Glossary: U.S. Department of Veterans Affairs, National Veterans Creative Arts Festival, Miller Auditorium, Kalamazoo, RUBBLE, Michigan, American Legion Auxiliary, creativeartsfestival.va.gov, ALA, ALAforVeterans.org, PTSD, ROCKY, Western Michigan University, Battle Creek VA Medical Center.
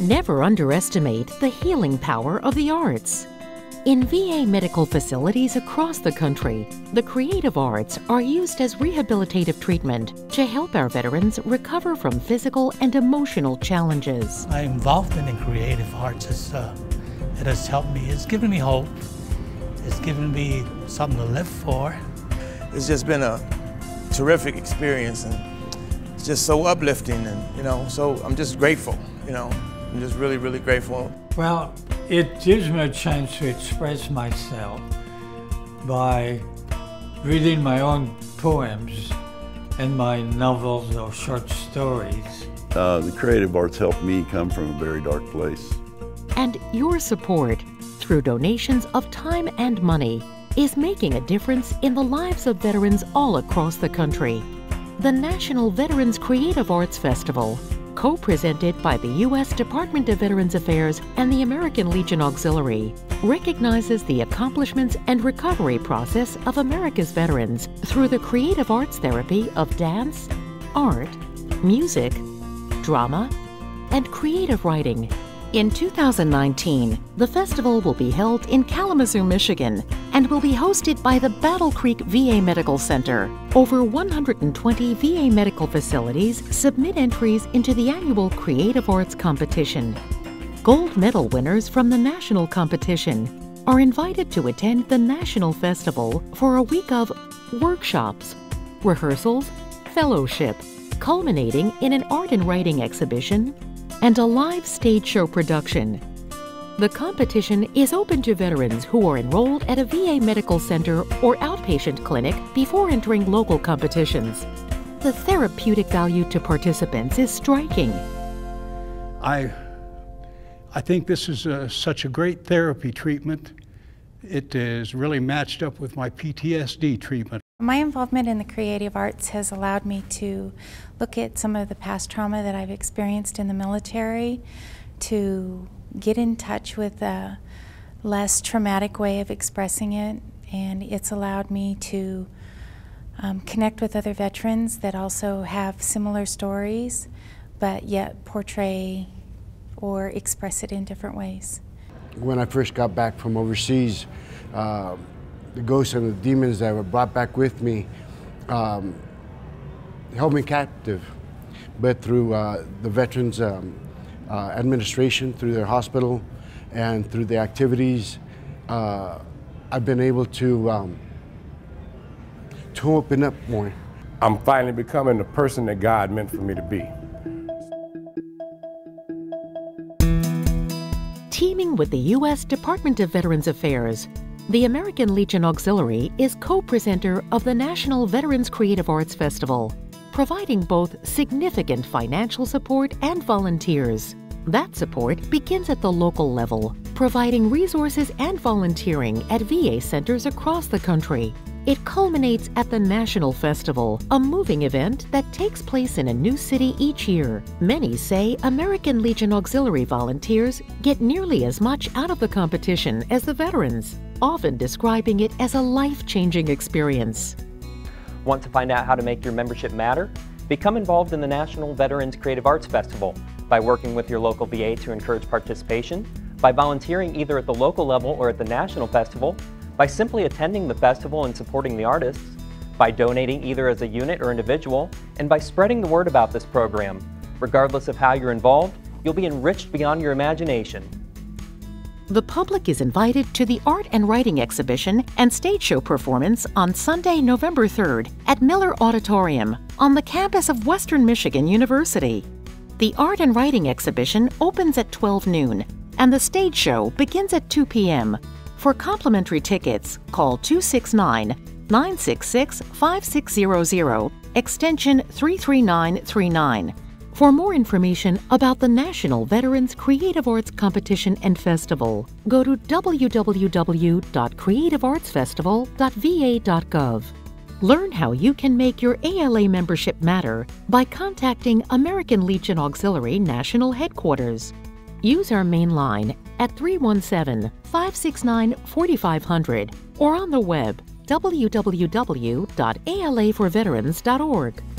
Never underestimate the healing power of the arts. In VA medical facilities across the country, the creative arts are used as rehabilitative treatment to help our veterans recover from physical and emotional challenges. My involvement in creative arts it has helped me. It's given me hope. It's given me something to live for. It's just been a terrific experience, and it's just so uplifting, and so I'm just grateful, I'm just really, really grateful. Well, it gives me a chance to express myself by reading my own poems and my novels or short stories. The creative arts helped me come from a very dark place. And your support through donations of time and money is making a difference in the lives of veterans all across the country. The National Veterans Creative Arts Festival, co-presented by the U.S. Department of Veterans Affairs and the American Legion Auxiliary, recognizes the accomplishments and recovery process of America's veterans through the creative arts therapy of dance, art, music, drama, and creative writing. In 2019, the festival will be held in Kalamazoo, Michigan, and will be hosted by the Battle Creek VA Medical Center. Over 120 VA medical facilities submit entries into the annual Creative Arts Competition. Gold medal winners from the national competition are invited to attend the National Festival for a week of workshops, rehearsals, fellowship, culminating in an art and writing exhibition, and a live stage show production. The competition is open to veterans who are enrolled at a VA medical center or outpatient clinic before entering local competitions. The therapeutic value to participants is striking. I think this is such a great therapy treatment. It is really matched up with my PTSD treatment. My involvement in the creative arts has allowed me to look at some of the past trauma that I've experienced in the military, to get in touch with a less traumatic way of expressing it, and it's allowed me to connect with other veterans that also have similar stories, but yet portray or express it in different ways. When I first got back from overseas, the ghosts and the demons that were brought back with me held me captive, but through the Veterans Administration, through their hospital, and through the activities, I've been able to open up more. I'm finally becoming the person that God meant for me to be. Teaming with the U.S. Department of Veterans Affairs, the American Legion Auxiliary is co-presenter of the National Veterans Creative Arts Festival, providing both significant financial support and volunteers. That support begins at the local level, providing resources and volunteering at VA centers across the country. It culminates at the National Festival, a moving event that takes place in a new city each year. Many say American Legion Auxiliary volunteers get nearly as much out of the competition as the veterans, often describing it as a life-changing experience. Want to find out how to make your membership matter? Become involved in the National Veterans Creative Arts Festival by working with your local VA to encourage participation, by volunteering either at the local level or at the National Festival, by simply attending the festival and supporting the artists, by donating either as a unit or individual, and by spreading the word about this program. Regardless of how you're involved, you'll be enriched beyond your imagination. The public is invited to the art and writing exhibition and stage show performance on Sunday, November 3rd at Miller Auditorium on the campus of Western Michigan University. The art and writing exhibition opens at 12 noon, and the stage show begins at 2 p.m. For complimentary tickets, call 269-966-5600, extension 33939. For more information about the National Veterans Creative Arts Competition and Festival, go to www.creativeartsfestival.va.gov. Learn how you can make your ALA membership matter by contacting American Legion Auxiliary National Headquarters. Use our main line at 317-569-4500 or on the web www.alaforveterans.org.